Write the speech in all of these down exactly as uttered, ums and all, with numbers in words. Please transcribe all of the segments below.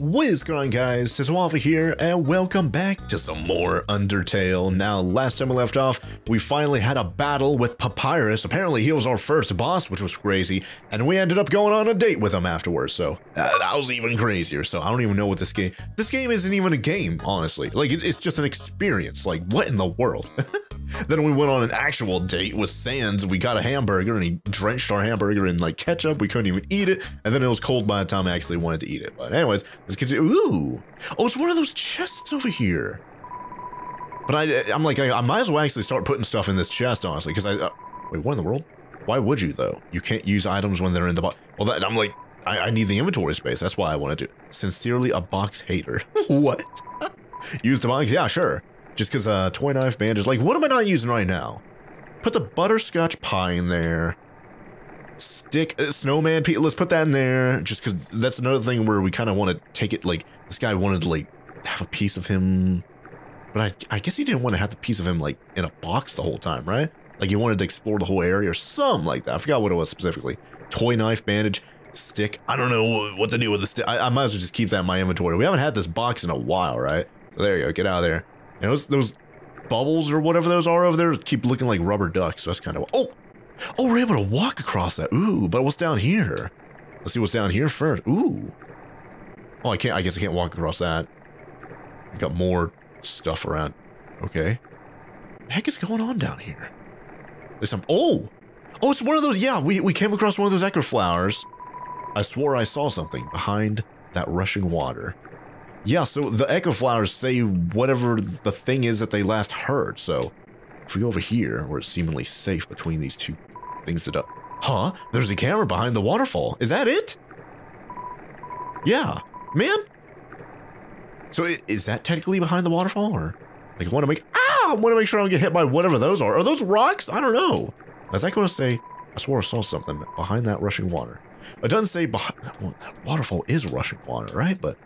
What is going on, guys? Tiswawa here, and welcome back to some more Undertale. Now, last time we left off, we finally had a battle with Papyrus. Apparently, he was our first boss, which was crazy, and we ended up going on a date with him afterwards, so uh, that was even crazier. So I don't even know what this game... This game isn't even a game, honestly. Like, it, it's just an experience. Like, what in the world? Then we went on an actual date with Sans. We got a hamburger, and he drenched our hamburger in, like, ketchup. We couldn't even eat it, and then it was cold by the time I actually wanted to eat it. But anyways... Let's continue. Ooh. Oh, it's one of those chests over here. But I, I'm like, I, I might as well actually start putting stuff in this chest, honestly, because I, uh, wait, what in the world? Why would you, though? You can't use items when they're in the box. Well, that, I'm like, I, I need the inventory space. That's why I want to do it. Sincerely, a box hater. What? Use the box? Yeah, sure. Just because uh, toy knife, bandage. Like, what am I not using right now? Put the butterscotch pie in there. Stick uh, snowman, let's put that in there, just because that's another thing where we kind of want to take it. Like, this guy wanted to, like, have a piece of him, but I, I guess he didn't want to have the piece of him, like, in a box the whole time, right? Like, he wanted to explore the whole area or something like that. I forgot what it was specifically. Toy knife, bandage, stick. I don't know what to do with the stick. I, I might as well just keep that in my inventory. We haven't had this box in a while, right? So there you go, get out of there. And those, those bubbles or whatever those are over there keep looking like rubber ducks, so that's kind of... Oh! Oh, we're able to walk across that. Ooh, but what's down here? Let's see what's down here first. Ooh. Oh, I can't. I guess I can't walk across that. I got more stuff around. Okay. What the heck is going on down here? There's some. Oh. Oh, it's one of those. Yeah, we, we came across one of those ekar flowers. I swore I saw something behind that rushing water. Yeah, so the ekar flowers say whatever the thing is that they last heard, so. If we go over here, where it's seemingly safe between these two things that up. Huh? There's a camera behind the waterfall. Is that it? Yeah, man. So is that technically behind the waterfall, or like I want to make ah, I want to make sure I don't get hit by whatever those are. Are those rocks? I don't know. Is that going to say? I swore I saw something behind that rushing water. It doesn't say behind. Well, that waterfall is rushing water, right? But.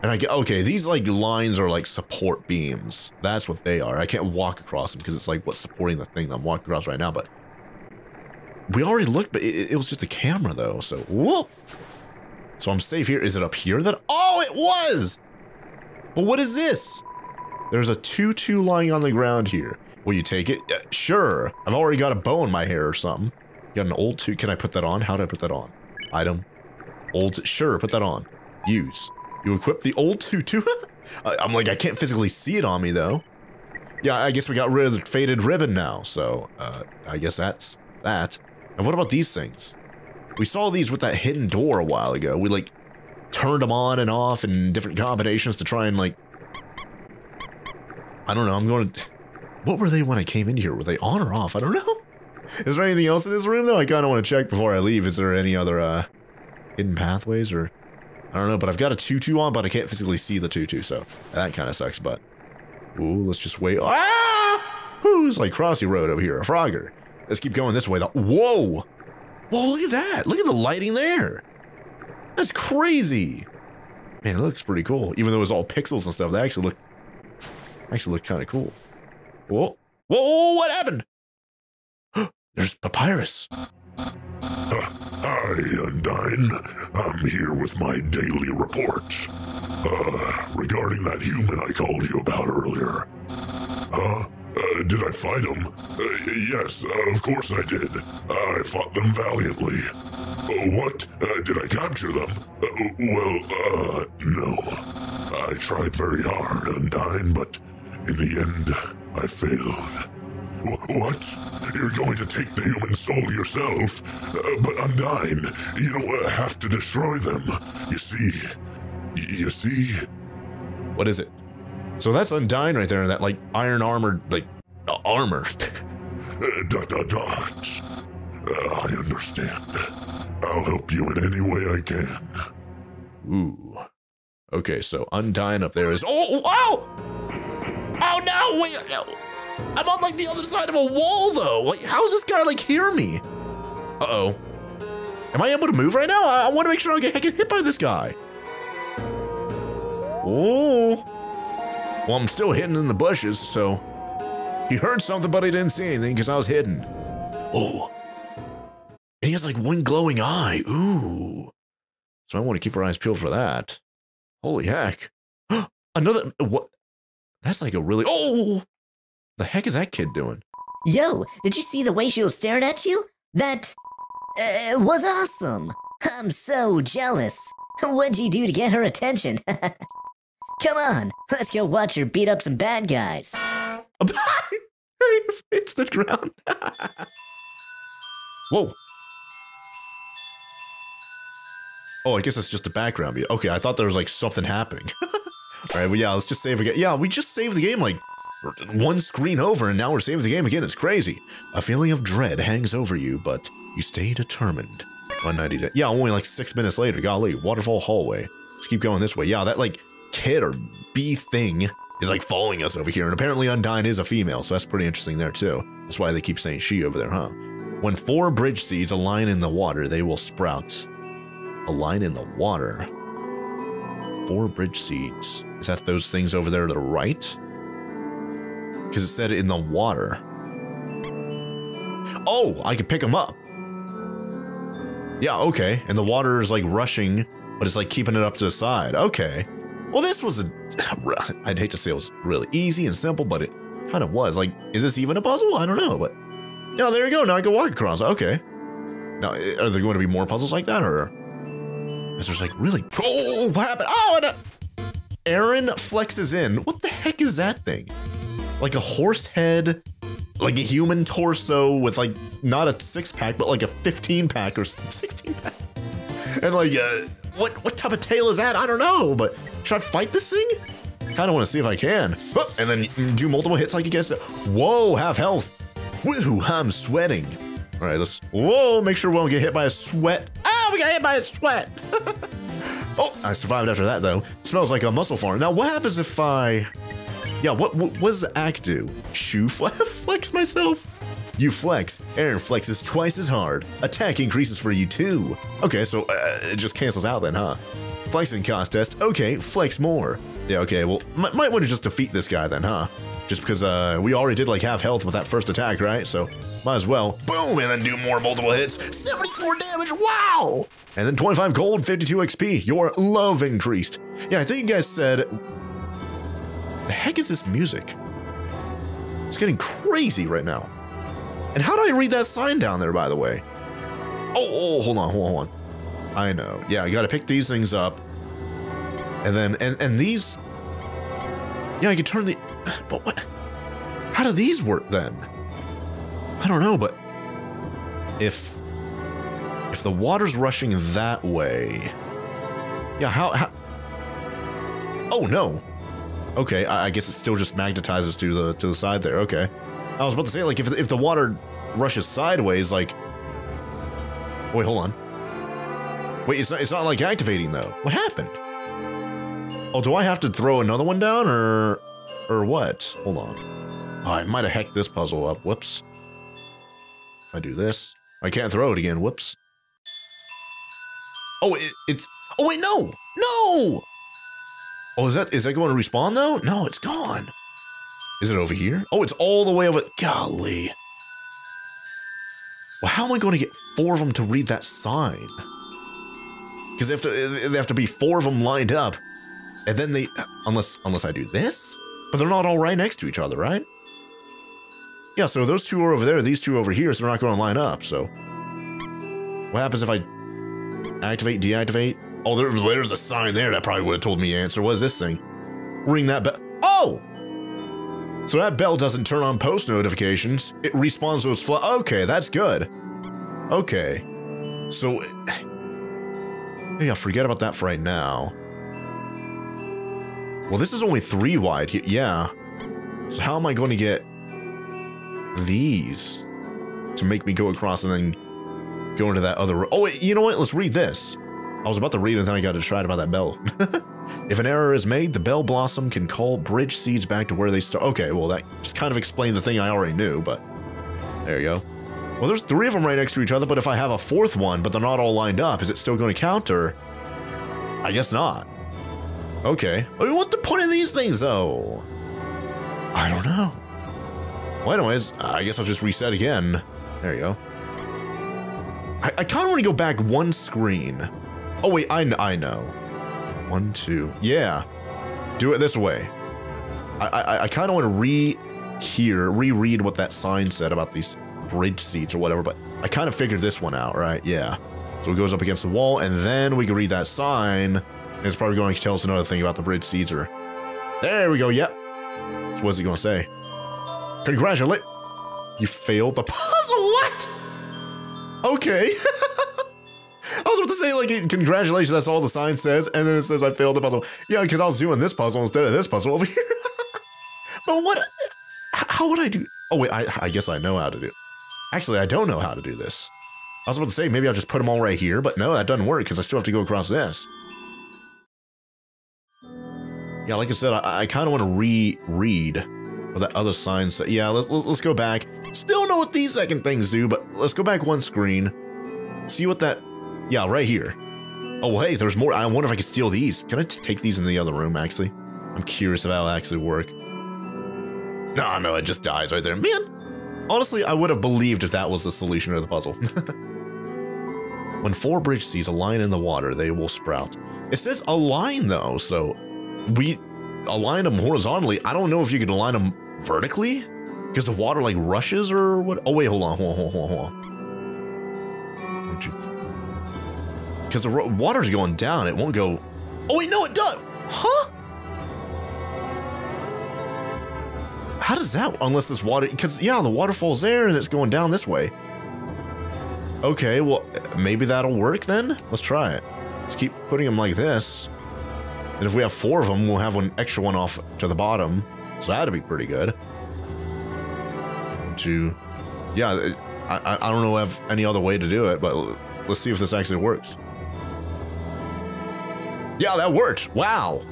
And I get, okay, these like lines are like support beams. That's what they are. I can't walk across them because it's like what's supporting the thing that I'm walking across right now. But we already looked, but it, it was just the camera though. So, whoop. So I'm safe here. Is it up here that? Oh, it was. But what is this? There's a tutu lying on the ground here. Will you take it? Uh, sure. I've already got a bow in my hair or something. Got an old tutu. Can I put that on? How do I put that on? Item. Old. Sure. Put that on. Use. You equip the old tutu? I'm like, I can't physically see it on me, though. Yeah, I guess we got rid of the faded ribbon now, so uh, I guess that's that. And what about these things? We saw these with that hidden door a while ago. We, like, turned them on and off in different combinations to try and, like... I don't know, I'm going to... What were they when I came in here? Were they on or off? I don't know. Is there anything else in this room, though? I kind of want to check before I leave. Is there any other uh, hidden pathways or... I don't know, but I've got a tutu on, but I can't physically see the tutu, so that kind of sucks, but... Ooh, let's just wait. Ah! Who's like Crossy Road over here, a frogger. Let's keep going this way, though. Whoa! Whoa, look at that! Look at the lighting there! That's crazy! Man, it looks pretty cool. Even though it's all pixels and stuff, they actually look... Actually look kind of cool. Whoa! Whoa, what happened? There's Papyrus! Hi, Undyne. I'm here with my daily report. Uh, regarding that human I called you about earlier. Huh? Uh, did I fight him? Uh, yes, uh, of course I did. I fought them valiantly. Uh, what? Uh, did I capture them? Uh, well, uh, no. I tried very hard, Undyne, but in the end, I failed. What? You're going to take the human soul yourself? Uh, but Undyne, you don't uh, have to destroy them. You see? Y you see? What is it? So that's Undyne right there in that, like, iron-armored, like, uh, armor. uh, dot, dot, dot. Uh, I understand. I'll help you in any way I can. Ooh. Okay, so Undyne up there is... Oh, wow! Oh, no! Wait, no! I'm on, like, the other side of a wall, though. Like, how is this guy, like, hear me? Uh-oh. Am I able to move right now? I, I want to make sure I don't get hit by this guy. Oh. Well, I'm still hidden in the bushes, so... He heard something, but he didn't see anything, because I was hidden. Oh. And he has, like, one glowing eye. Ooh. So I want to keep our eyes peeled for that. Holy heck. Another, what? That's like a really, oh! The heck is that kid doing? Yo, did you see the way she was staring at you? That uh, was awesome. I'm so jealous. What'd you do to get her attention? Come on, let's go watch her beat up some bad guys. It's the ground. Whoa. Oh, I guess that's just the background. Okay, I thought there was like something happening. Alright, well yeah, let's just save again. Yeah, we just saved the game like one screen over, and now we're saving the game again. It's crazy. A feeling of dread hangs over you, but you stay determined. one ninety days. Yeah, only like six minutes later. Golly, waterfall hallway. Let's keep going this way. Yeah, that like kid or bee thing is like following us over here, and apparently Undyne is a female, so that's pretty interesting there too. That's why they keep saying she over there, huh? When four bridge seeds align in the water, they will sprout. Align in the water. Four bridge seeds. Is that those things over there to the right? Because it said in the water. Oh, I can pick them up. Yeah, okay. And the water is like rushing, but it's like keeping it up to the side. Okay. Well, this was a... I'd hate to say it was really easy and simple, but it kind of was. Like, is this even a puzzle? I don't know. But yeah, there you go. Now I can walk across. Okay. Now, are there going to be more puzzles like that? Or is there's like really... Oh, what happened? Oh, and Aaron flexes in. What the heck is that thing? Like a horse head, like a human torso with like not a six pack, but like a fifteen pack or sixteen pack. And like, uh, what what type of tail is that? I don't know, but should I fight this thing? Kind of want to see if I can. Oh, and then do multiple hits like you guys. Whoa, have health. Woo, I'm sweating. All right, let's, whoa, make sure we don't get hit by a sweat. Ah, we got hit by a sweat. Oh, I survived after that though. Smells like a muscle farm. Now what happens if I... Yeah, what, what, what does the act do? Shoe flex, flex myself. You flex, Aaron flexes twice as hard. Attack increases for you too. Okay, so uh, it just cancels out then, huh? Flexing contest, okay, flex more. Yeah, okay, well, might want to just defeat this guy then, huh? Just because uh, we already did like half health with that first attack, right? So might as well, boom, and then do more multiple hits. seventy-four damage, wow! And then twenty-five gold, fifty-two X P, your love increased. Yeah, I think you guys said, the heck is this music? It's getting crazy right now. And how do I read that sign down there, by the way? Oh, oh, hold on, hold on, hold on. I know. Yeah, I gotta pick these things up. And then, and, and these... Yeah, I can turn the... But what? How do these work then? I don't know, but... If... If the water's rushing that way... Yeah, how... how oh, no. Okay, I guess it still just magnetizes to the to the side there. Okay, I was about to say like if if the water rushes sideways, like wait, hold on, wait, it's not it's not like activating though. What happened? Oh, do I have to throw another one down or or what? Hold on, oh, I might have hecked this puzzle up. Whoops. If I do this, I can't throw it again. Whoops. Oh, it, it's oh wait, no, no. Oh, is that, is that going to respawn though? No, it's gone. Is it over here? Oh, it's all the way over. Golly. Well, how am I going to get four of them to read that sign? Because they have to, they have to be four of them lined up. And then they, unless, unless I do this, but they're not all right next to each other, right? Yeah, so those two are over there, these two over here, so they're not going to line up. So what happens if I activate, deactivate? Oh, there, there's a sign there that probably would have told me to answer. What is this thing? Ring that bell. Oh! So that bell doesn't turn on post notifications. It respawns those fl- Okay, that's good. Okay. So... Maybe I'll forget about that for right now. Well, this is only three wide here. Yeah. So how am I going to get... these... to make me go across and then... go into that other room? Oh, wait, you know what? Let's read this. I was about to read it, and then I got distracted by that bell. If an error is made, the bell blossom can call bridge seeds back to where they start. Okay, well, that just kind of explained the thing I already knew, but there you go. Well, there's three of them right next to each other, but if I have a fourth one, but they're not all lined up, is it still going to count, or? I guess not. Okay. I mean, what's the point of these things, though? I don't know. Well, anyways, I guess I'll just reset again. There you go. I, I kind of want to go back one screen. Oh wait, I, I know. One, two. Yeah. Do it this way. I, I, I kind of want to re-hear, reread what that sign said about these bridge seats or whatever, but I kind of figured this one out, right? Yeah. So it goes up against the wall, and then we can read that sign, and it's probably going to tell us another thing about the bridge seats or... There we go, yep. So what's it going to say? Congratulate. You failed the puzzle, what? Okay. I was about to say, like, congratulations, that's all the sign says, and then it says I failed the puzzle. Yeah, because I was doing this puzzle instead of this puzzle over here. But what, how would I do? Oh wait, I, I guess I know how to do it. Actually, I don't know how to do this. I was about to say, maybe I'll just put them all right here, but no, that doesn't work because I still have to go across this. Yeah, like I said, I, I kind of want to re-read what that other sign said. Yeah, let's, let's go back. Still know what these second things do, but let's go back one screen. See what that, yeah, right here. Oh, hey, there's more. I wonder if I can steal these. Can I t take these in the other room, actually? I'm curious if that'll actually work. No, no, it just dies right there. Man, honestly, I would have believed if that was the solution to the puzzle. When four bridge sees a line in the water, they will sprout. It says align, though, so we align them horizontally. I don't know if you could align them vertically because the water, like, rushes or what? Oh, wait, hold on, hold on, hold on, hold on. One, two, three. Because the water's going down, it won't go... Oh, wait, no, it does! Huh? How does that... Unless this water... Because, yeah, the waterfall's there and it's going down this way. Okay, well, maybe that'll work then? Let's try it. Let's keep putting them like this. And if we have four of them, we'll have one extra one off to the bottom. So that'd be pretty good. One, two... Yeah, I, I don't know if I have any other way to do it, but let's see if this actually works. Yeah, that worked. Wow.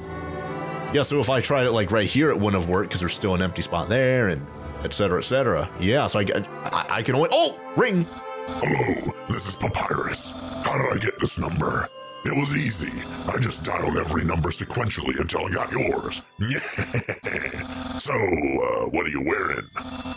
Yeah, so if I tried it like right here, it wouldn't have worked because there's still an empty spot there and et cetera, et cetera. Yeah, so I, I, I can only... Oh, ring. Hello, this is Papyrus. How did I get this number? It was easy. I just dialed every number sequentially until I got yours. So, uh, what are you wearing?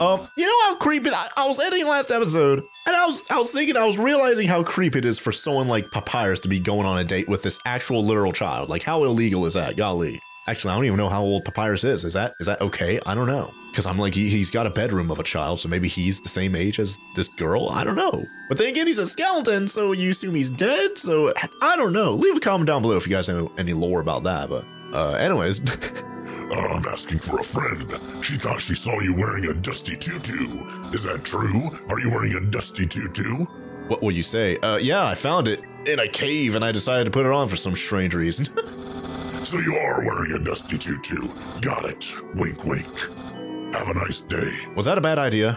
Um, you know how creepy... I, I was editing last episode, and I was I was thinking, I was realizing how creepy it is for someone like Papyrus to be going on a date with this actual literal child. Like, how illegal is that? Golly. Actually, I don't even know how old Papyrus is. Is that is that okay? I don't know. Because I'm like, he, he's got a bedroom of a child, so maybe he's the same age as this girl. I don't know. But then again, he's a skeleton, so you assume he's dead? So, I don't know. Leave a comment down below if you guys know any lore about that. But, uh, anyways. uh, I'm asking for a friend. She thought she saw you wearing a dusty tutu. Is that true? Are you wearing a dusty tutu? What will you say? Uh, yeah, I found it in a cave, and I decided to put it on for some strange reason. So you are wearing a dusty tutu. Got it. Wink, wink. Have a nice day. Was that a bad idea?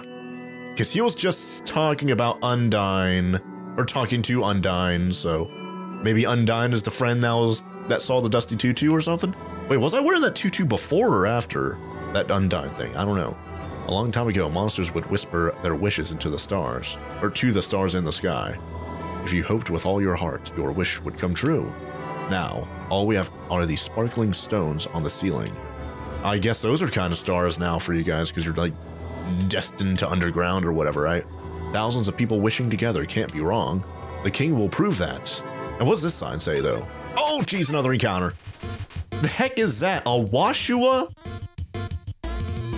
Because he was just talking about Undyne, or talking to Undyne, so maybe Undyne is the friend that was that saw the dusty tutu or something? Wait, was I wearing that tutu before or after that Undyne thing? I don't know. A long time ago, monsters would whisper their wishes into the stars, or to the stars in the sky. If you hoped with all your heart, your wish would come true. Now, all we have are these sparkling stones on the ceiling. I guess those are kind of stars now for you guys because you're like destined to underground or whatever, right? Thousands of people wishing together can't be wrong. The king will prove that. And what's this sign say though? Oh, geez, another encounter. The heck is that? A Washua?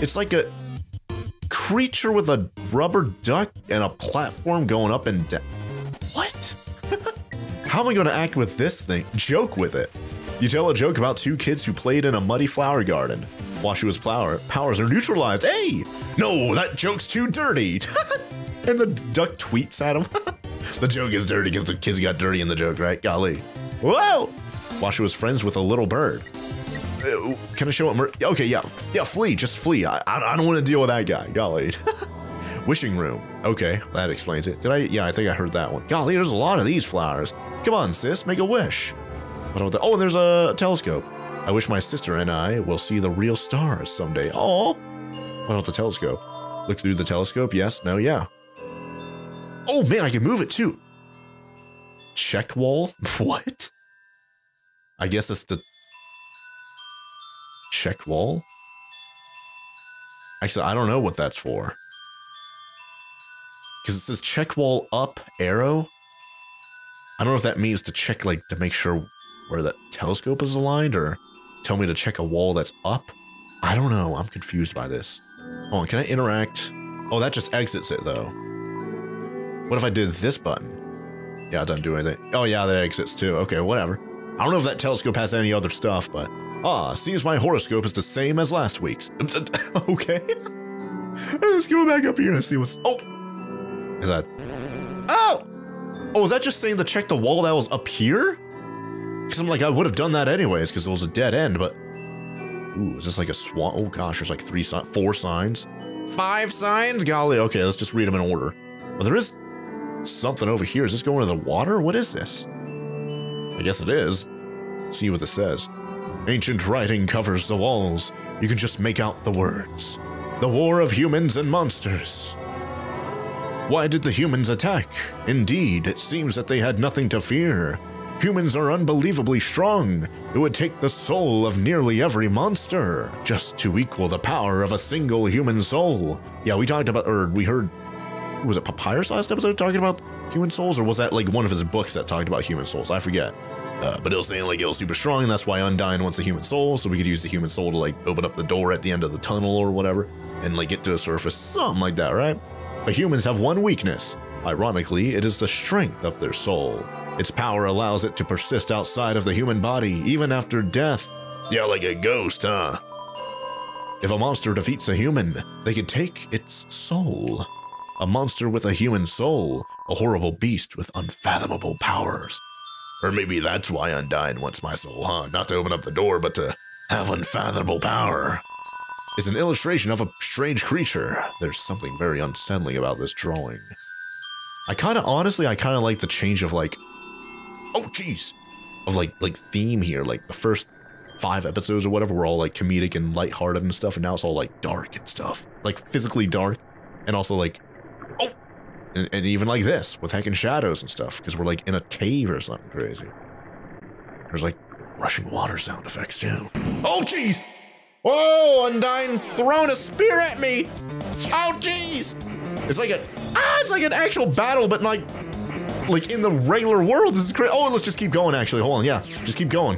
It's like a creature with a rubber duck and a platform going up and down. What? How am I going to act with this thing? Joke with it. You tell a joke about two kids who played in a muddy flower garden. Washua's flower powers are neutralized. Hey! No, that joke's too dirty. And the duck tweets at him. The joke is dirty because the kids got dirty in the joke, right? Golly. Whoa! Washua's friends with a little bird. Uh, can I show up? Okay, yeah. Yeah, flee. Just flee. I, I, I don't want to deal with that guy. Golly. Wishing room. Okay, that explains it. Did I? Yeah, I think I heard that one. Golly, there's a lot of these flowers. Come on, sis. Make a wish. Oh, and there's a telescope. I wish my sister and I will see the real stars someday. Oh, what about the telescope? Look through the telescope. Yes, no, yeah. Oh, man, I can move it, too. Check wall? What? I guess that's the... Check wall? Actually, I don't know what that's for. Because it says check wall up arrow. I don't know if that means to check, like, to make sure... where the telescope is aligned, or tell me to check a wall that's up. I don't know. I'm confused by this. Hold on, can I interact? Oh, that just exits it, though. What if I did this button? Yeah, it doesn't do anything. Oh, yeah, that exits, too. Okay, whatever. I don't know if that telescope has any other stuff, but... Ah, seems my horoscope is the same as last week's. Okay. Let's go back up here and see what's... Oh! Is that... Oh! Oh, is that just saying to check the wall that was up here? Because I'm like, I would have done that anyways, because it was a dead end, but... Ooh, is this like a swamp? Oh, gosh, there's like three signs, four signs. Five signs? Golly, okay, let's just read them in order. Well, there is something over here. Is this going to the water? What is this? I guess it is. Let's see what this says. Ancient writing covers the walls. You can just make out the words. The war of humans and monsters. Why did the humans attack? Indeed, it seems that they had nothing to fear. Humans are unbelievably strong. It would take the soul of nearly every monster just to equal the power of a single human soul. Yeah, we talked about, or we heard, was it Papyrus last episode talking about human souls? Or was that like one of his books that talked about human souls? I forget. Uh, but it was saying like it was super strong, and that's why Undyne wants a human soul, so we could use the human soul to like open up the door at the end of the tunnel or whatever, and like get to the surface, something like that, right? But humans have one weakness. Ironically, it is the strength of their soul. Its power allows it to persist outside of the human body, even after death. Yeah, like a ghost, huh? If a monster defeats a human, they could take its soul. A monster with a human soul, a horrible beast with unfathomable powers. Or maybe that's why Undyne wants my soul, huh? Not to open up the door, but to have unfathomable power. It's an illustration of a strange creature. There's something very unsettling about this drawing. I kind of, honestly, I kind of like the change of like, oh jeez, of like like theme here. Like the first five episodes or whatever were all like comedic and lighthearted and stuff, and now it's all like dark and stuff, like physically dark, and also like, oh, and, and even like this with heckin' shadows and stuff, because we're like in a cave or something crazy. There's like rushing water sound effects too. Oh jeez! Whoa, Undyne throwing a spear at me! Oh jeez! It's like a ah, it's like an actual battle, but like. Like in the regular world, this is crazy. Oh, let's just keep going. Actually, hold on. Yeah, just keep going.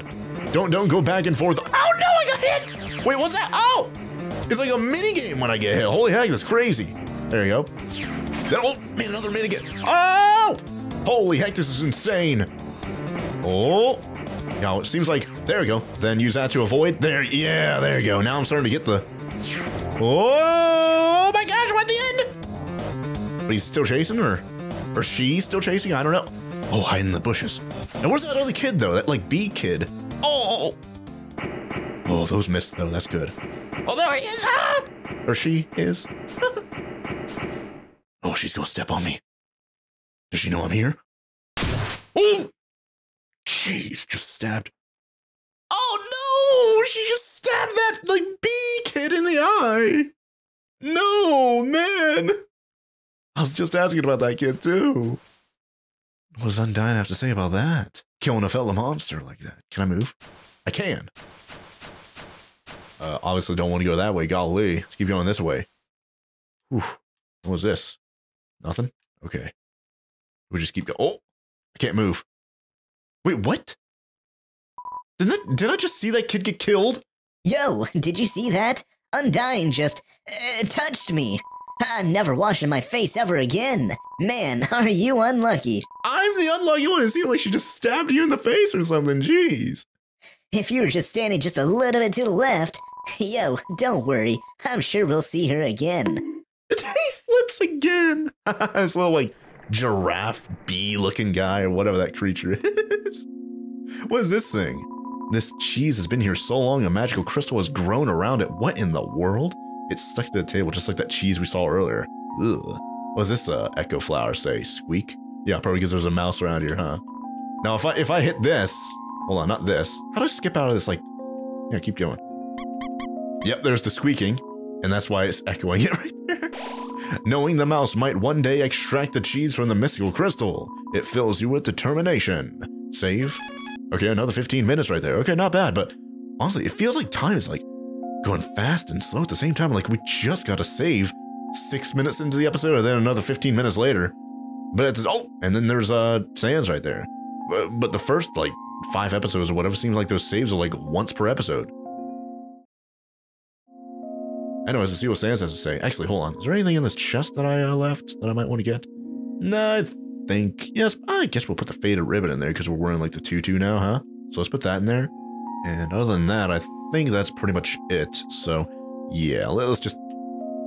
Don't don't go back and forth. Oh no, I got hit. Wait, what's that? Oh, it's like a mini game when I get hit. Holy heck, that's crazy. There you go. Then, oh man, another mini game. Oh, holy heck, this is insane. Oh, now it seems like there we go. Then use that to avoid. There, yeah, there you go. Now I'm starting to get the. Oh my gosh, we're at the end. But he's still chasing her. Or she's still chasing? I don't know. Oh, hiding in the bushes. And where's that other kid though? That like bee kid. Oh. Oh, those missed though. That's good. Oh, there he is. Ah! Or she is. Oh, she's gonna step on me. Does she know I'm here? Oh. Jeez, just stabbed. Oh no! She just stabbed that like bee kid in the eye. No, man. I was just asking about that kid, too. What does Undyne have to say about that? Killing a fellow monster like that. Can I move? I can. Uh, obviously don't want to go that way. Golly. Let's keep going this way. Whew. What was this? Nothing? Okay. We just keep going. Oh! I can't move. Wait, what? Did that, did I just see that kid get killed? Yo, did you see that? Undyne just uh, touched me. I'm never washing my face ever again. Man, are you unlucky? I'm the unlucky one. It seemed like she just stabbed you in the face or something. Jeez. If you were just standing just a little bit to the left. Yo, don't worry. I'm sure we'll see her again. He slips again. This little, like, giraffe bee-looking guy or whatever that creature is. What is this thing? This cheese has been here so long a magical crystal has grown around it. What in the world? It's stuck to the table, just like that cheese we saw earlier. Ugh. What does this uh, echo flower say? Squeak? Yeah, probably because there's a mouse around here, huh? Now, if I if I hit this... Hold on, not this. How do I skip out of this, like... Yeah, keep going. Yep, there's the squeaking. And that's why it's echoing it right there. Knowing the mouse might one day extract the cheese from the mystical crystal. It fills you with determination. Save. Okay, another fifteen minutes right there. Okay, not bad, but... Honestly, it feels like time is like... going fast and slow at the same time. Like, we just got to save six minutes into the episode, and then another fifteen minutes later. But it's, oh, and then there's uh, Sans right there. But, but the first, like, five episodes or whatever, seems like those saves are like once per episode. Anyways, let's see what Sans has to say. Actually, hold on. Is there anything in this chest that I uh, left that I might want to get? No, I think, yes, I guess we'll put the faded ribbon in there because we're wearing like the tutu now, huh? So let's put that in there. And other than that, I think that's pretty much it. So yeah, let's just,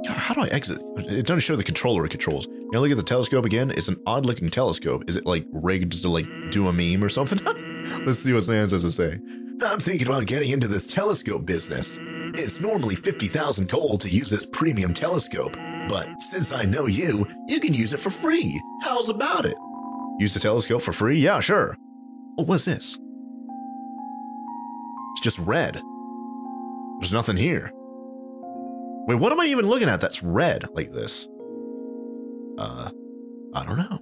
God, how do I exit? It doesn't show the controller it controls. Now look at the telescope again. It's an odd looking telescope. Is it like rigged to like do a meme or something? Let's see what Sans has to say. I'm thinking about getting into this telescope business. It's normally fifty thousand gold to use this premium telescope, but since I know you, you can use it for free. How's about it? Use the telescope for free? Yeah, sure. Oh, what's this? It's just red. There's nothing here. Wait, what am I even looking at that's red like this? Uh, I don't know.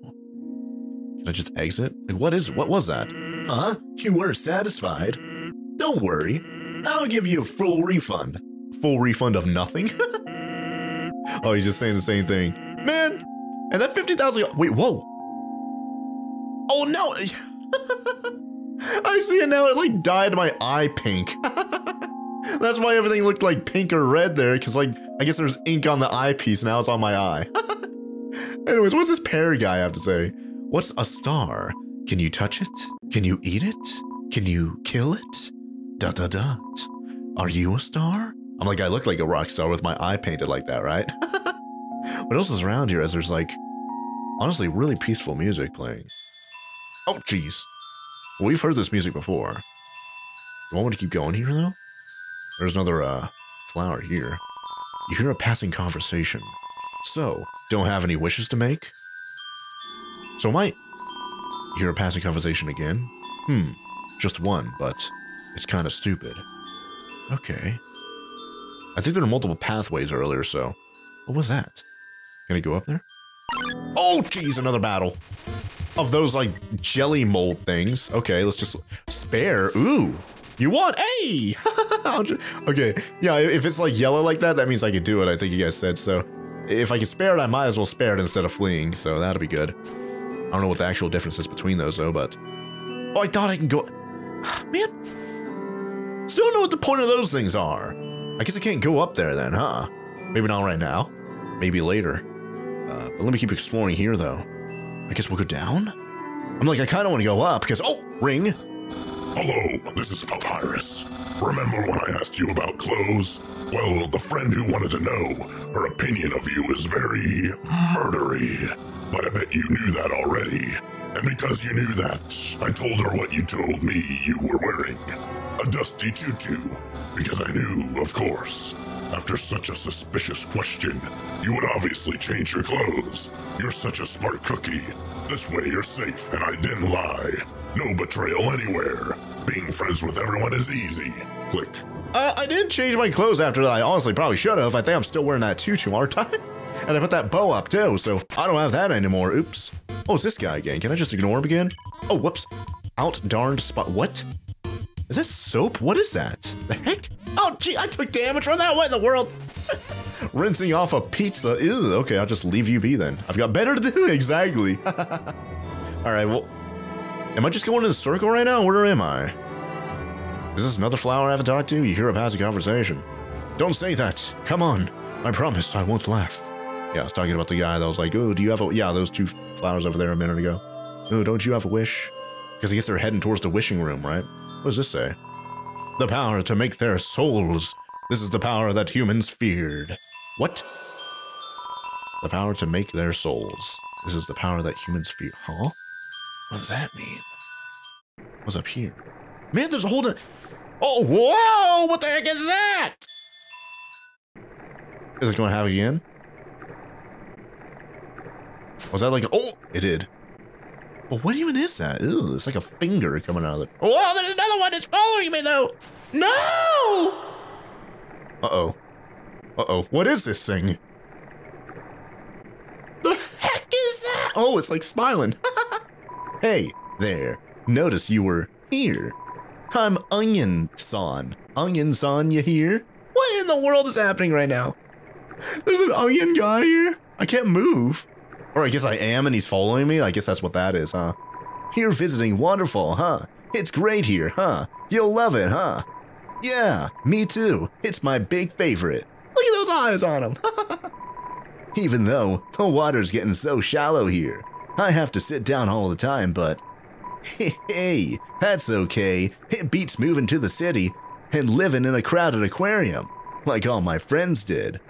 Can I just exit? Like, what is, what was that? Huh? You weren't satisfied? Don't worry. I'll give you a full refund. Full refund of nothing? Oh, he's just saying the same thing. Man, and that fifty thousand, wait, whoa. Oh no. I see it now, it like dyed my eye pink. That's why everything looked like pink or red there, because like, I guess there's ink on the eyepiece, now it's on my eye. Anyways, what's this pear guy have to say? What's a star? Can you touch it? Can you eat it? Can you kill it? Dot dot dot. Are you a star? I'm like, I look like a rock star with my eye painted like that, right? What else is around here as there's like, honestly, really peaceful music playing? Oh, jeez. We've heard this music before. Do I want to keep going here though? There's another uh, flower here. You hear a passing conversation. So, don't have any wishes to make? So might I... hear a passing conversation again? Hmm, just one, but it's kind of stupid. Okay. I think there are multiple pathways earlier, so. What was that? Can I go up there? Oh, jeez, another battle. Of those, like, jelly mold things. Okay, let's just spare. Ooh. You want? Hey! Okay, yeah, if it's like yellow like that, that means I could do it, I think you guys said, so. If I can spare it, I might as well spare it instead of fleeing, so that'll be good. I don't know what the actual difference is between those, though, but... Oh, I thought I can go... Man! Still don't know what the point of those things are. I guess I can't go up there then, huh? Maybe not right now. Maybe later. Uh, but let me keep exploring here, though. I guess we'll go down? I'm like, I kind of want to go up, because... Oh! Ring! Hello, this is Papyrus. Remember when I asked you about clothes? Well, the friend who wanted to know, her opinion of you is very murdery. But I bet you knew that already. And because you knew that, I told her what you told me you were wearing. A dusty tutu. Because I knew, of course. After such a suspicious question, you would obviously change your clothes. You're such a smart cookie. This way you're safe, and I didn't lie. No betrayal anywhere. Being friends with everyone is easy. Click. Uh, I didn't change my clothes after that. I honestly probably should have. I think I'm still wearing that tutu, aren't I? And I put that bow up too, so I don't have that anymore. Oops. Oh, it's this guy again. Can I just ignore him again? Oh, whoops. Out darned spot. What? Is that soap? What is that? The heck? Oh, gee, I took damage from that. What in the world? Rinsing off a pizza. Ew, okay, I'll just leave you be then. I've got better to do. Exactly. All right, well. Am I just going in a circle right now? Where am I? Is this another flower I haven't talked to? You hear a passing conversation. Don't say that. Come on. I promise I won't laugh. Yeah, I was talking about the guy that was like, oh, do you have a... Yeah, those two flowers over there a minute ago. Oh, don't you have a wish? Because I guess they're heading towards the wishing room, right? What does this say? The power to make their souls. This is the power that humans feared. What? The power to make their souls. This is the power that humans fear. Huh? What does that mean? What's up here? Man, there's a whole... Oh, whoa! What the heck is that? Is it going to have again? Was that like... A, oh, it did. But what even is that? Ew, it's like a finger coming out of it. Whoa, there's another one! It's following me, though! No! Uh-oh. Uh-oh. What is this thing? The heck is that? Oh, it's like smiling. Hey, there. Notice you were here. I'm Onion-san. Onion-san, you here? What in the world is happening right now? There's an onion guy here? I can't move. Or I guess I am and he's following me? I guess that's what that is, huh? You're visiting Waterfall, huh? It's great here, huh? You'll love it, huh? Yeah, me too. It's my big favorite. Look at those eyes on him. Even though the water's getting so shallow here, I have to sit down all the time, but hey, that's okay. It beats moving to the city and living in a crowded aquarium like all my friends did.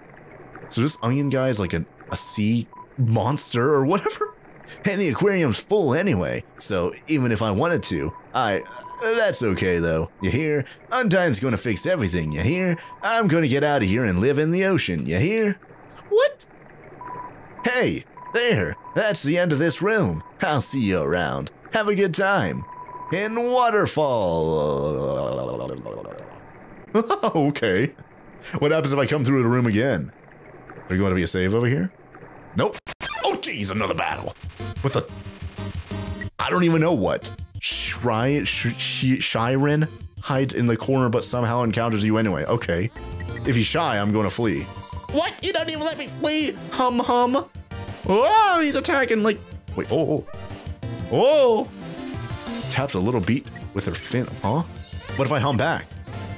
So this onion guy is like an, a sea monster or whatever, and the aquarium's full anyway, so even if I wanted to, I... That's okay though, you hear? Undyne's gonna fix everything, you hear? I'm gonna get out of here and live in the ocean, you hear? What? Hey, there, that's the end of this room. I'll see you around. Have a good time. In Waterfall. Okay. What happens if I come through the room again? Are you going to be a save over here? Nope. Oh, jeez, another battle. With a... I don't even know what. Shry, sh sh Shyren hides in the corner but somehow encounters you anyway. Okay. If he's shy, I'm going to flee. What? You don't even let me flee? Hum hum. Oh, he's attacking like... Wait, oh, oh. Oh! Taps a little beat with her fin, huh? What if I hum back?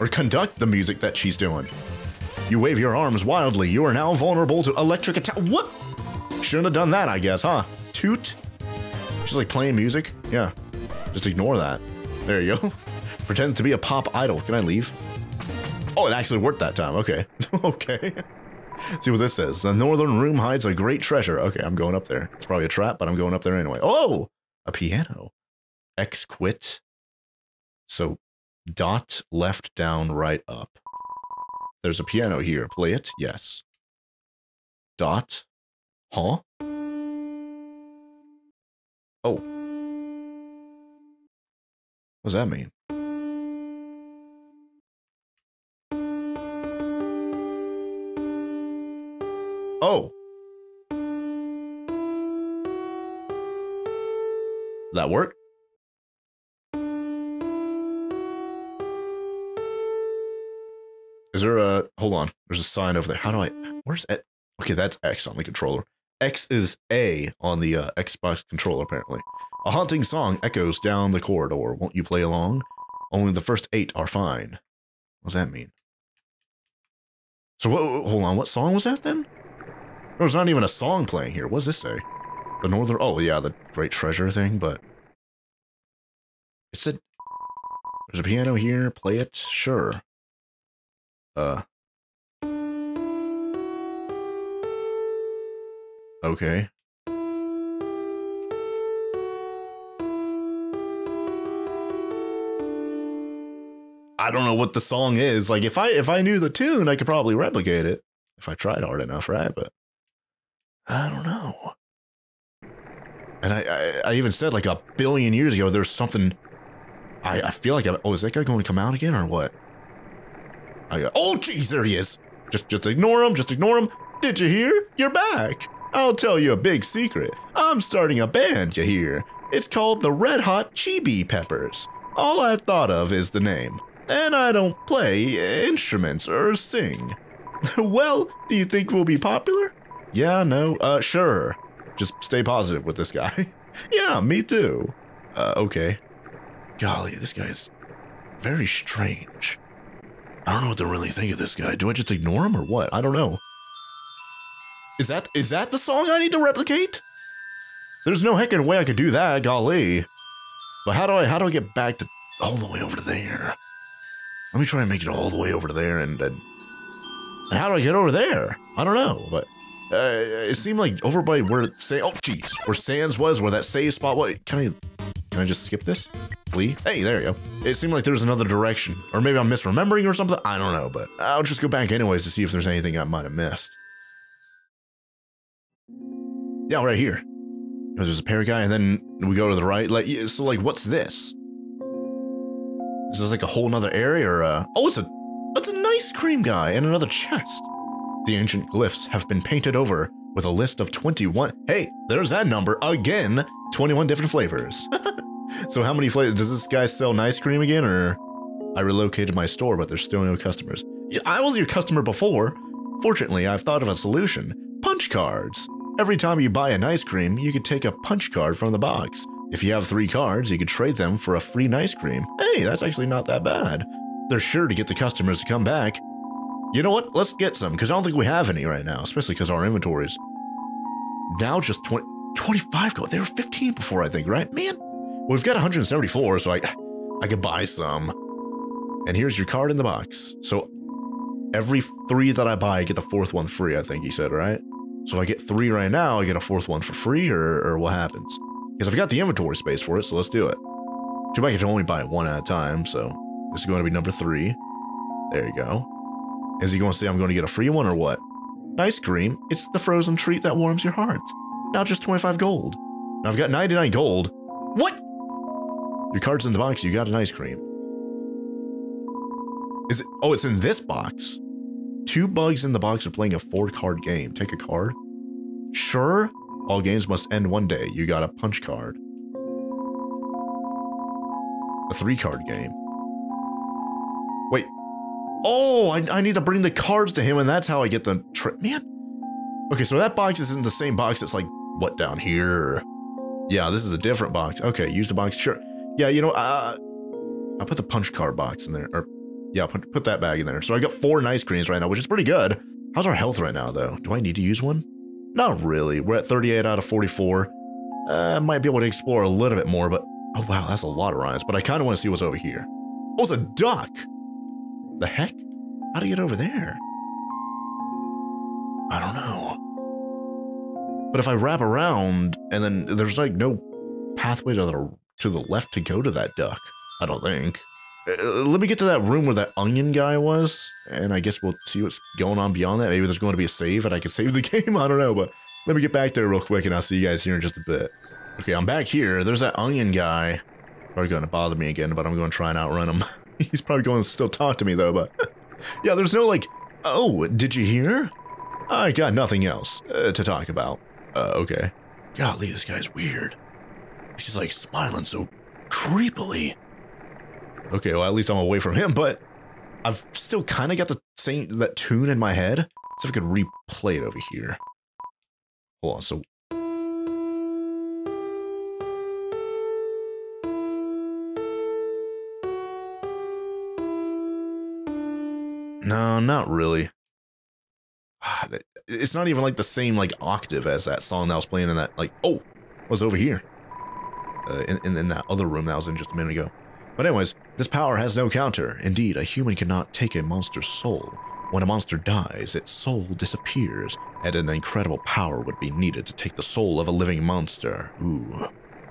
Or conduct the music that she's doing? You wave your arms wildly. You are now vulnerable to electric attack. What? Shouldn't have done that, I guess, huh? Toot? She's like playing music? Yeah. Just ignore that. There you go. Pretend to be a pop idol. Can I leave? Oh, it actually worked that time. Okay. Okay. See what this says. The northern room hides a great treasure. Okay, I'm going up there. It's probably a trap, but I'm going up there anyway. Oh! A piano. X quit. So dot, left, down, right, up. There's a piano here. Play it. Yes. Dot. Huh? Oh. What does that mean? Oh. That worked? Is there a... Hold on. There's a sign over there. How do I... Where's it? Okay, that's X on the controller. X is A on the uh, Xbox controller, apparently. A haunting song echoes down the corridor. Won't you play along? Only the first eight are fine. What does that mean? So, what, hold on. What song was that, then? There's not even a song playing here. What does this say? The northern... Oh, yeah, the great treasure thing, but... It said... There's a piano here. Play it. Sure. Uh... Okay. I don't know what the song is. Like, if I if I knew the tune, I could probably replicate it. If I tried hard enough, right? But... I don't know. And I, I, I even said like a billion years ago, there's something, I, I feel like, I, oh, is that guy going to come out again or what? I got, oh, jeez, there he is. Just, just ignore him, just ignore him. Did you hear? You're back. I'll tell you a big secret. I'm starting a band, you hear? It's called the Red Hot Chibi Peppers. All I've thought of is the name. And I don't play instruments or sing. Well, do you think we'll be popular? Yeah, no, uh, sure. Just stay positive with this guy. Yeah, me too. Uh, okay. Golly, this guy is very strange. I don't know what to really think of this guy. Do I just ignore him or what? I don't know. Is that is that the song I need to replicate? There's no heckin' way I could do that, golly. But how do I how do I get back to all the way over to there? Let me try and make it all the way over to there, and and, and how do I get over there? I don't know, but. Uh, it seemed like over by where say oh jeez where Sans was, where that save spot was. Can I can I just skip this? Flee? Hey, there you go. It seemed like there was another direction, or maybe I'm misremembering or something. I don't know, but I'll just go back anyways to see if there's anything I might have missed. Yeah, right here. There's a parrot guy, and then we go to the right. Like so, like what's this? Is this like a whole nother area? Or, uh, oh, it's a it's an ice cream guy and another chest. The ancient glyphs have been painted over with a list of twenty-one. Hey, there's that number again. twenty-one different flavors. So how many flavors? Does this guy sell an ice cream again, or? I relocated my store, but there's still no customers. Yeah, I was your customer before. Fortunately, I've thought of a solution. Punch cards. Every time you buy an ice cream, you could take a punch card from the box. If you have three cards, you could trade them for a free ice cream. Hey, that's actually not that bad. They're sure to get the customers to come back. You know what? Let's get some, because I don't think we have any right now, especially because our inventory's now just twenty, twenty-five gold. They were fifteen before, I think, right? Man, we've got one hundred seventy-four, so I, I could buy some. And here's your card in the box. So every three that I buy, I get the fourth one free, I think he said, right? So if I get three right now, I get a fourth one for free, or, or what happens? Because I've got the inventory space for it, so let's do it. Too bad you can only buy one at a time, so this is going to be number three. There you go. Is he going to say I'm going to get a free one or what? Ice cream, it's the frozen treat that warms your heart. Now just twenty-five gold. Now I've got ninety-nine gold. What? Your card's in the box, you got an ice cream. Is it? Oh, it's in this box. Two bugs in the box are playing a four-card game. Take a card. Sure, all games must end one day. You got a punch card. A three-card game. Wait. Oh, I, I need to bring the cards to him, and that's how I get the trip. Man. Okay, so that box isn't the same box that's like, what, down here? Yeah, this is a different box. Okay, use the box. Sure. Yeah, you know, uh, I put the punch card box in there. Or, yeah, put, put that bag in there. So I got four nice greens right now, which is pretty good. How's our health right now, though? Do I need to use one? Not really. We're at thirty-eight out of forty-four. I uh, might be able to explore a little bit more, but... Oh, wow, that's a lot of rhymes. But I kind of want to see what's over here. Oh, it's a duck! The heck? How do you get over there? I don't know. But if I wrap around, and then there's like no pathway to the, to the left to go to that duck. I don't think. Let me get to that room where that onion guy was, and I guess we'll see what's going on beyond that. Maybe there's going to be a save and I can save the game. I don't know, but let me get back there real quick and I'll see you guys here in just a bit. Okay, I'm back here. There's that onion guy. Probably going to bother me again, but I'm going to try and outrun him. He's probably going to still talk to me though, but yeah, there's no like, oh, did you hear? I got nothing else uh, to talk about. Uh, okay. Golly, this guy's weird. He's just like smiling so creepily. Okay, well, at least I'm away from him, but I've still kind of got the same that tune in my head. So if I could replay it over here. Hold on, so... No, not really. It's not even like the same like octave as that song that I was playing in that like... Oh, was over here. Uh, in, in, in that other room that I was in just a minute ago. But anyways, this power has no counter. Indeed, a human cannot take a monster's soul. When a monster dies, its soul disappears, and an incredible power would be needed to take the soul of a living monster. Ooh,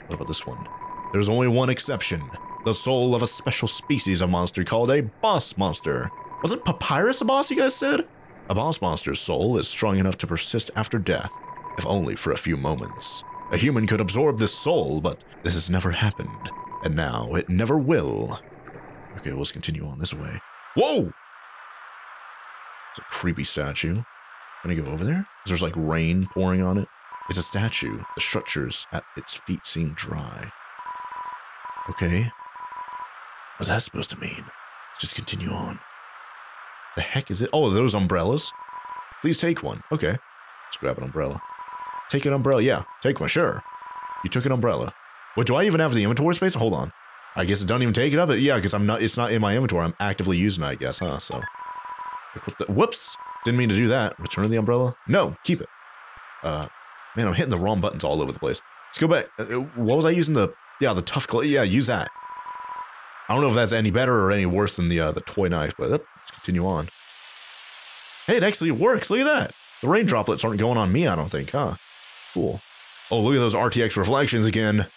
what about this one? There's only one exception. The soul of a special species of monster called a boss monster. Wasn't Papyrus a boss, you guys said? A boss monster's soul is strong enough to persist after death, if only for a few moments. A human could absorb this soul, but this has never happened. And now, it never will. Okay, let's continue on this way. Whoa! It's a creepy statue. Can I go over there? There's like rain pouring on it. It's a statue. The structures at its feet seem dry. Okay. What's that supposed to mean? Let's just continue on. The heck is it? Oh, are those umbrellas? Please take one. Okay. Let's grab an umbrella. Take an umbrella. Yeah, take one. Sure. You took an umbrella. Wait, do I even have the inventory space? Hold on. I guess it doesn't even take it up. Yeah, because I'm not. It's not in my inventory. I'm actively using it, I guess, huh? So, equip the, whoops! Didn't mean to do that. Return the umbrella. No, keep it. Uh, man, I'm hitting the wrong buttons all over the place. Let's go back. What was I using? The yeah, the tough clay. Yeah, use that. I don't know if that's any better or any worse than the uh, the toy knife, but uh, let's continue on. Hey, it actually works. Look at that. The rain droplets aren't going on me, I don't think, huh? Cool. Oh, look at those R T X reflections again.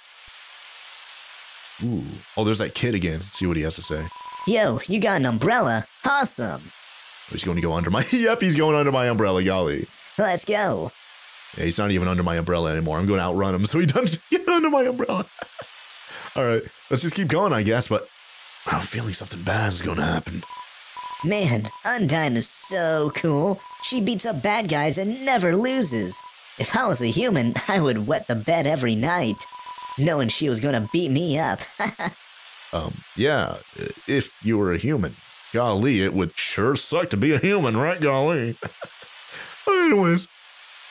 Ooh. Oh, there's that kid again. Let's see what he has to say. Yo, you got an umbrella? Awesome. Oh, he's going to go under my... Yep, he's going under my umbrella, golly. Let's go. Yeah, he's not even under my umbrella anymore. I'm going to outrun him so he doesn't get under my umbrella. All right, let's just keep going, I guess, but I'm feeling something bad is going to happen. Man, Undyne is so cool. She beats up bad guys and never loses. If I was a human, I would wet the bed every night, knowing she was gonna beat me up. um, yeah, if you were a human. Golly, it would sure suck to be a human, right, golly? Anyways,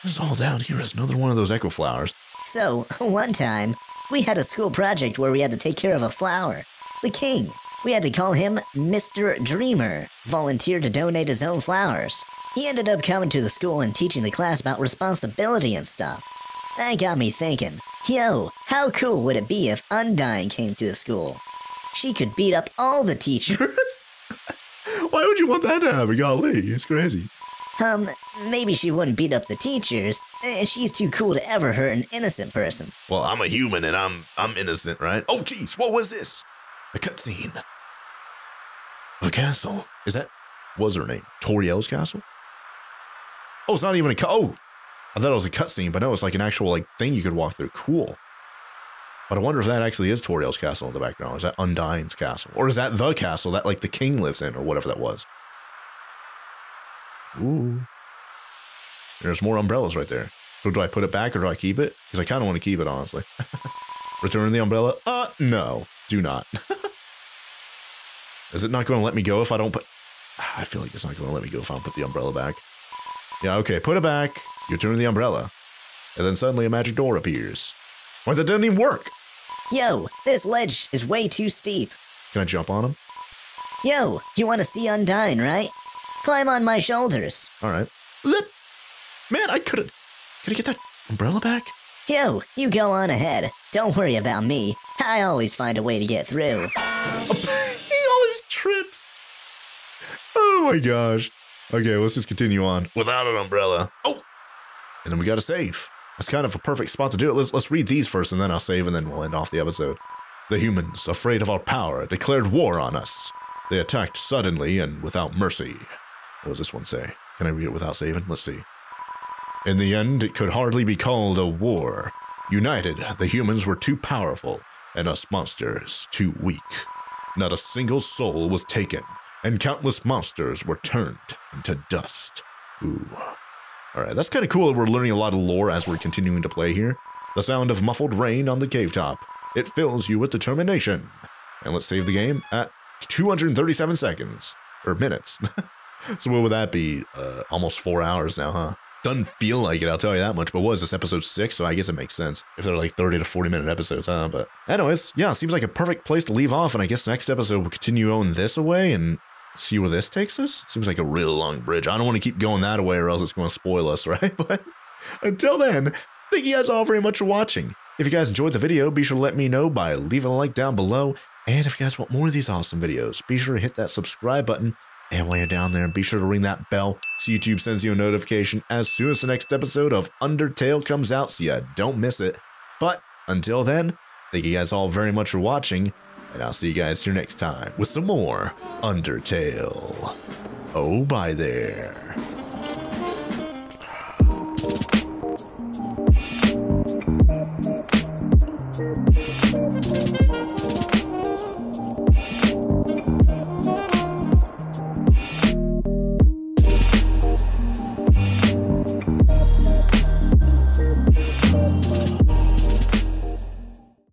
this all down here is another one of those echo flowers. So, one time, We had a school project where we had to take care of a flower. The king, we had to call him Mister Dreamer, volunteered to donate his own flowers. He ended up coming to the school and teaching the class about responsibility and stuff. That got me thinking, yo, how cool would it be if Undyne came to the school? She could beat up all the teachers. Why would you want that to happen? Golly, it's crazy. Um, maybe she wouldn't beat up the teachers. She's too cool to ever hurt an innocent person. Well, I'm a human and I'm I'm innocent, right? Oh, jeez, what was this? A cutscene. A castle. Is that... What's her name? Toriel's castle? Oh, it's not even a... Oh! I thought it was a cutscene, but no, it's like an actual like thing you could walk through. Cool. But I wonder if that actually is Toriel's castle in the background. Is that Undyne's castle? Or is that the castle that like the king lives in or whatever that was? Ooh. There's more umbrellas right there. So do I put it back or do I keep it? Because I kind of want to keep it, honestly. Return the umbrella? Uh, no. Do not. Is it not going to let me go if I don't put... I feel like it's not going to let me go if I don't put the umbrella back. Yeah, okay. Put it back. You turn the umbrella. And then suddenly a magic door appears. Why, that doesn't even work. Yo, this ledge is way too steep. Can I jump on him? Yo, you want to see Undyne, right? Climb on my shoulders. All right. Lip. Man, I couldn't... Could I get that umbrella back? Yo, you go on ahead. Don't worry about me. I always find a way to get through. He always trips. Oh my gosh. Okay, let's just continue on. Without an umbrella. Oh! And then we gotta save. That's kind of a perfect spot to do it. Let's, let's read these first and then I'll save and then we'll end off the episode. The humans, afraid of our power, declared war on us. They attacked suddenly and without mercy. What does this one say? Can I read it without saving? Let's see. In the end, it could hardly be called a war. United, the humans were too powerful, and us monsters too weak. Not a single soul was taken, and countless monsters were turned into dust. Ooh. Alright, that's kind of cool. We're learning a lot of lore as we're continuing to play here. The sound of muffled rain on the cave top. It fills you with determination. And let's save the game at two hundred thirty-seven seconds. Or minutes. So what would that be? Uh, almost four hours now, huh? Doesn't feel like it, I'll tell you that much, but was this episode six? So I guess it makes sense if they're like thirty to forty minute episodes, huh? But anyways, yeah, seems like a perfect place to leave off, and I guess next episode we'll continue on this away and see where this takes us. Seems like a real long bridge. I don't want to keep going that away or else it's going to spoil us, right? But until then, thank you guys all very much for watching. If you guys enjoyed the video, be sure to let me know by leaving a like down below, and if you guys want more of these awesome videos, be sure to hit that subscribe button. And while you're down there, be sure to ring that bell so YouTube sends you a notification as soon as the next episode of Undertale comes out so you don't miss it. But until then, thank you guys all very much for watching, and I'll see you guys here next time with some more Undertale. Oh, bye there.